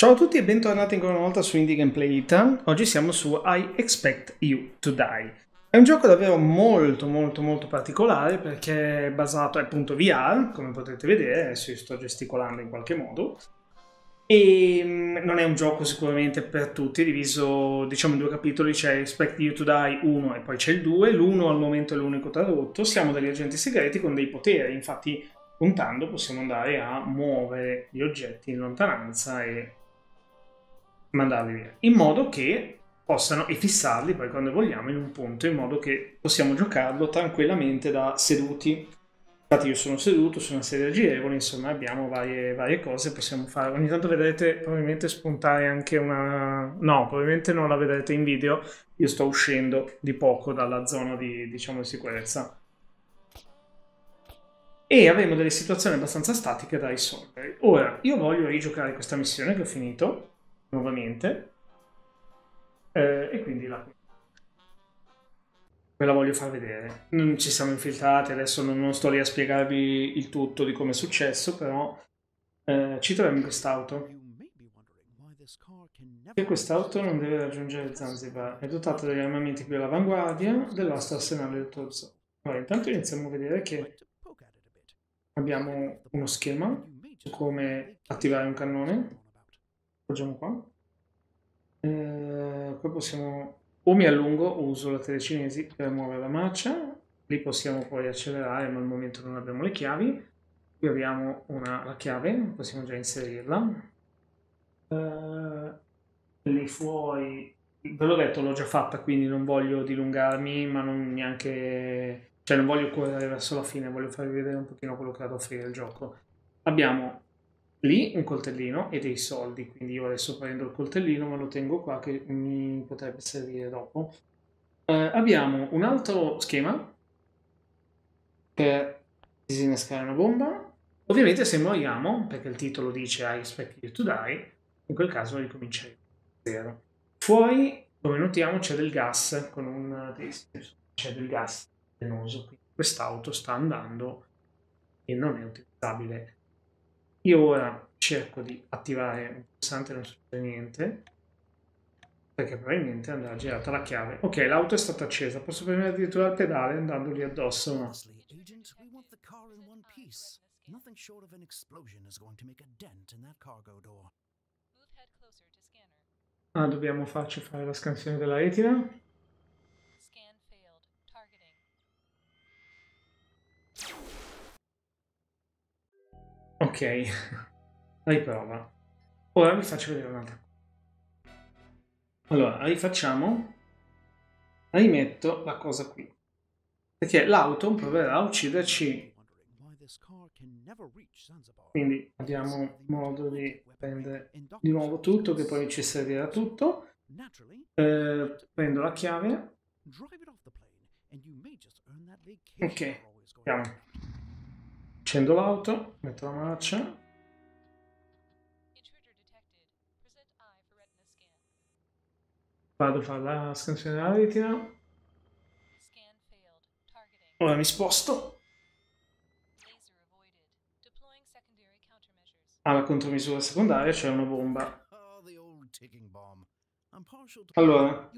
Ciao a tutti e bentornati ancora una volta su Indie Gameplay Ita. Oggi siamo su I Expect You To Die. È un gioco davvero molto particolare perché è basato appunto VR, come potete vedere, adesso io sto gesticolando in qualche modo, e non è un gioco sicuramente per tutti, è diviso diciamo in due capitoli, c'è Expect You To Die 1 e poi c'è il 2, l'1 al momento è l'unico tradotto, siamo degli agenti segreti con dei poteri, infatti puntando possiamo andare a muovere gli oggetti in lontananza e mandarli via, in modo che possano, e fissarli poi quando vogliamo in un punto, in modo che possiamo giocarlo tranquillamente da seduti. Infatti io sono seduto su una sedia girevole, insomma abbiamo varie cose, possiamo fare. Ogni tanto vedrete probabilmente spuntare anche una... no, probabilmente non la vedrete in video, io sto uscendo di poco dalla zona di, diciamo, di sicurezza. E avremo delle situazioni abbastanza statiche da risolvere. Ora, io voglio rigiocare questa missione che ho finito nuovamente, e quindi ve la voglio far vedere. Non ci siamo infiltrati, adesso non sto lì a spiegarvi il tutto di come è successo, però ci troviamo in quest'auto. E quest'auto non deve raggiungere Zanzibar, è dotata degli armamenti più all'avanguardia del nostro arsenale del Torzo. Allora, intanto iniziamo a vedere che abbiamo uno schema su come attivare un cannone. Facciamo qua. Poi possiamo, o mi allungo o uso la telecinesi per muovere la marcia, lì possiamo poi accelerare, ma al momento non abbiamo le chiavi. Qui abbiamo la chiave, possiamo già inserirla. Lì fuori, ve l'ho detto, l'ho già fatta, quindi non voglio dilungarmi, ma non neanche, cioè non voglio correre verso la fine, voglio farvi vedere un pochino quello che ha da offrire il gioco. Abbiamo lì un coltellino e dei soldi, quindi io adesso prendo il coltellino ma lo tengo qua che mi potrebbe servire dopo. Abbiamo un altro schema per disinnescare una bomba, ovviamente se moriamo, perché il titolo dice I Expect You To Die, in quel caso ricominciamo da zero. Fuori, come notiamo, c'è del gas con un test, c'è del gas venoso, quindi quest'auto sta andando e non è utilizzabile. Io ora cerco di attivare un pulsante, non succede niente, perché probabilmente andrà girata la chiave. Ok, l'auto è stata accesa, posso premere addirittura il pedale andando lì addosso. Ma... ah, dobbiamo farci fare la scansione della retina. Ok, riprova. Ora vi faccio vedere un'altra cosa. Allora, rifacciamo. Rimetto la cosa qui. Perché l'auto proverà a ucciderci. Quindi abbiamo modo di prendere di nuovo tutto, che poi ci servirà tutto. Prendo la chiave. Ok, andiamo. Accendo l'auto, metto la marcia. Vado a fare la scansione della retina. Ora mi sposto. Alla contromisura secondaria, cioè una bomba. Allora,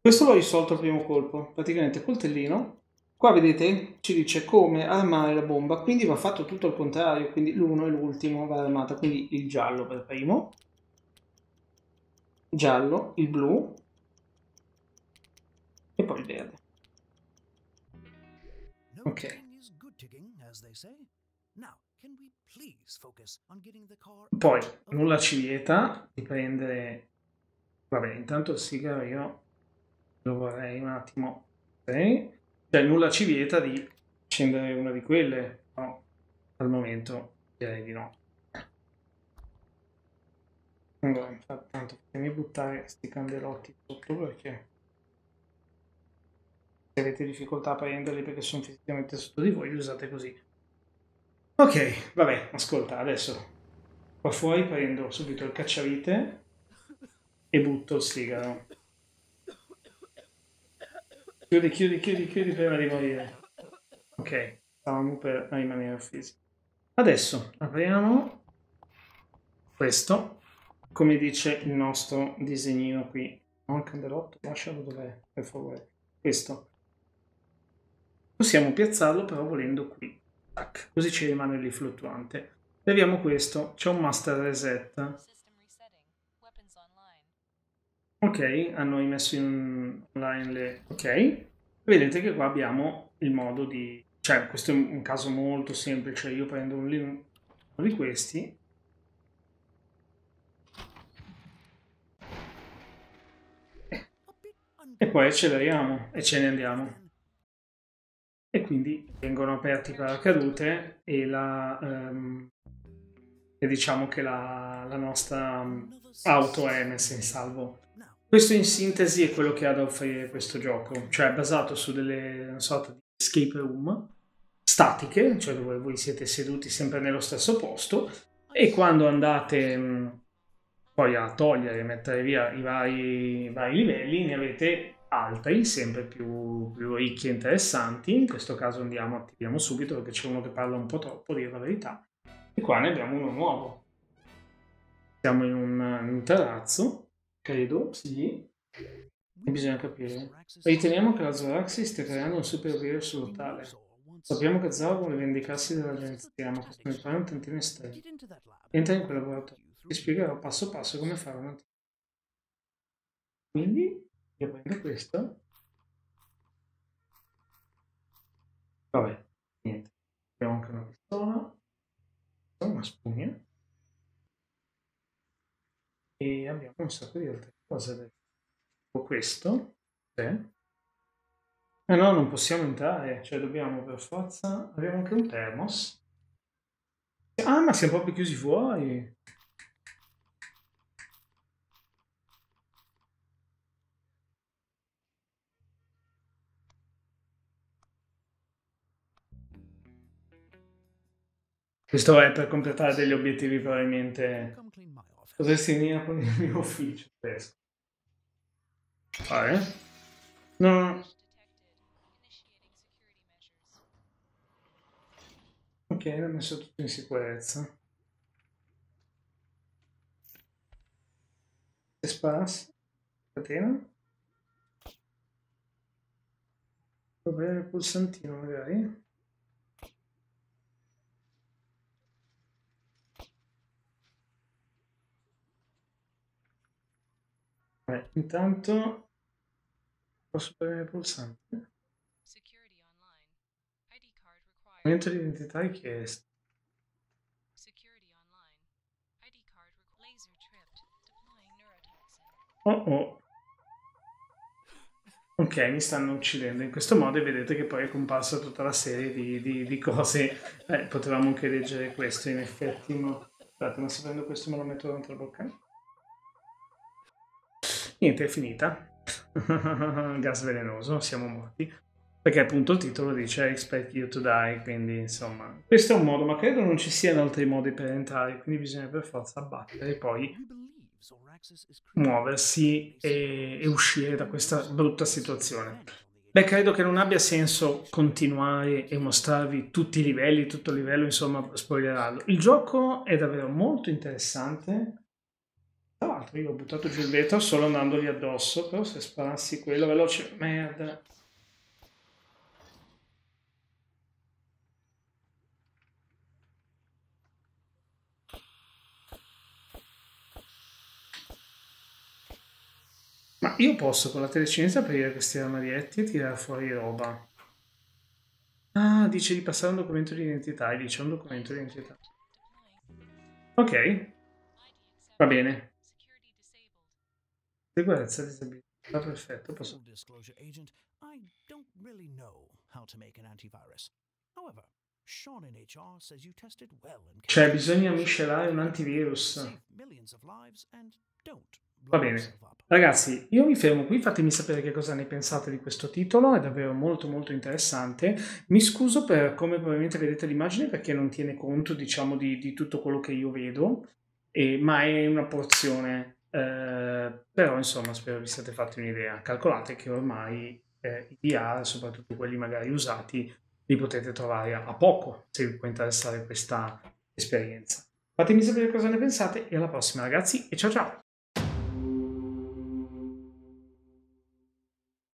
questo l'ho risolto al primo colpo. Praticamente coltellino. Qua vedete ci dice come armare la bomba, quindi va fatto tutto al contrario, quindi l'1 e l'ultimo va armata, quindi il giallo per primo, giallo, il blu e poi il verde. Ok. Poi nulla ci vieta di prendere... vabbè, intanto il sigarino lo vorrei un attimo... ok. Cioè, nulla ci vieta di scendere una di quelle, no? Al momento direi di no. Allora, infatti, tanto fatemi buttare questi candelotti sotto perché se avete difficoltà a prenderli perché sono fisicamente sotto di voi, li usate così. Ok, vabbè, ascolta, adesso qua fuori prendo subito il cacciavite e butto il sigaro. Chiudi prima di morire. Ok, stavamo per rimanere offesi. Adesso apriamo questo come dice il nostro disegnino qui. No, il candelotto, lascialo dov'è, per favore. Questo. Possiamo piazzarlo però volendo qui. Tac. Così ci rimane lì fluttuante. Vediamo questo. C'è un master reset. Ok, hanno rimesso in online le... Ok. Vedete che qua abbiamo il modo di... Cioè, questo è un caso molto semplice. Io prendo uno di questi. E poi acceleriamo e ce ne andiamo. E quindi vengono aperti i paracadute e la... e diciamo che la nostra auto è messa in salvo. Questo in sintesi è quello che ha da offrire questo gioco, cioè è basato su delle sorte di escape room statiche, cioè dove voi siete seduti sempre nello stesso posto e quando andate poi a togliere e mettere via i vari livelli ne avete altri sempre più ricchi e interessanti. In questo caso attiviamo subito perché c'è uno che parla un po' troppo, dire la verità, e qua ne abbiamo uno nuovo. Siamo in un terrazzo. Credo, sì. Bisogna capire. Riteniamo che la Zoraxi stia creando un supervirus locale. Sappiamo che Zara vuole vendicarsi dell'agenzia, ma questo mi pare un tantino estremo. Entra in quel laboratorio. Ti spiegherò passo passo come fare un attimo. Quindi, io prendo questo. Vabbè, niente. Abbiamo anche una pistola. Una spugna. E abbiamo un sacco di altre cose. Questo, sì. Eh no, non possiamo entrare, cioè dobbiamo per forza. Abbiamo anche un thermos. Ah, ma siamo proprio chiusi fuori. Questo è per completare degli obiettivi probabilmente. Potresti venire con il mio ufficio adesso. Fare? No. Ok, l'ho messo tutto in sicurezza. Sparsi. Catena. Devo prendere il pulsantino magari. Intanto posso premere il pulsante. Documento di identità richiesto. Oh oh. Ok, mi stanno uccidendo in questo modo e vedete che poi è comparsa tutta la serie di cose. Potevamo anche leggere questo in effetti. No. Aspetta, ma se prendo questo me lo metto dentro la bocca. Niente, è finita. Gas velenoso, siamo morti. Perché appunto il titolo dice I Expect You To Die, quindi insomma... Questo è un modo, ma credo non ci siano altri modi per entrare, quindi bisogna per forza abbattere e poi muoversi e uscire da questa brutta situazione. Beh, credo che non abbia senso continuare e mostrarvi tutti i livelli, tutto il livello, insomma, spoilerarlo. Il gioco è davvero molto interessante. Tra l'altro io ho buttato giù il vetro solo andandogli addosso, però se sparassi quello veloce... Merda! Ma io posso con la telecinesi aprire questi armadietti e tirare fuori roba. Ah, dice di passare un documento di identità, e dice un documento di identità. Ok, va bene. Sicurezza disabilità, perfetto, posso... Cioè, bisogna miscelare un antivirus. Va bene. Ragazzi, io mi fermo qui, fatemi sapere che cosa ne pensate di questo titolo, è davvero molto molto interessante. Mi scuso per come probabilmente vedete l'immagine perché non tiene conto, diciamo, di tutto quello che io vedo, ma è una porzione... però insomma spero vi siate fatti un'idea. Calcolate che ormai i VR, soprattutto quelli magari usati, li potete trovare a poco se vi può interessare questa esperienza. Fatemi sapere cosa ne pensate e alla prossima ragazzi e ciao ciao!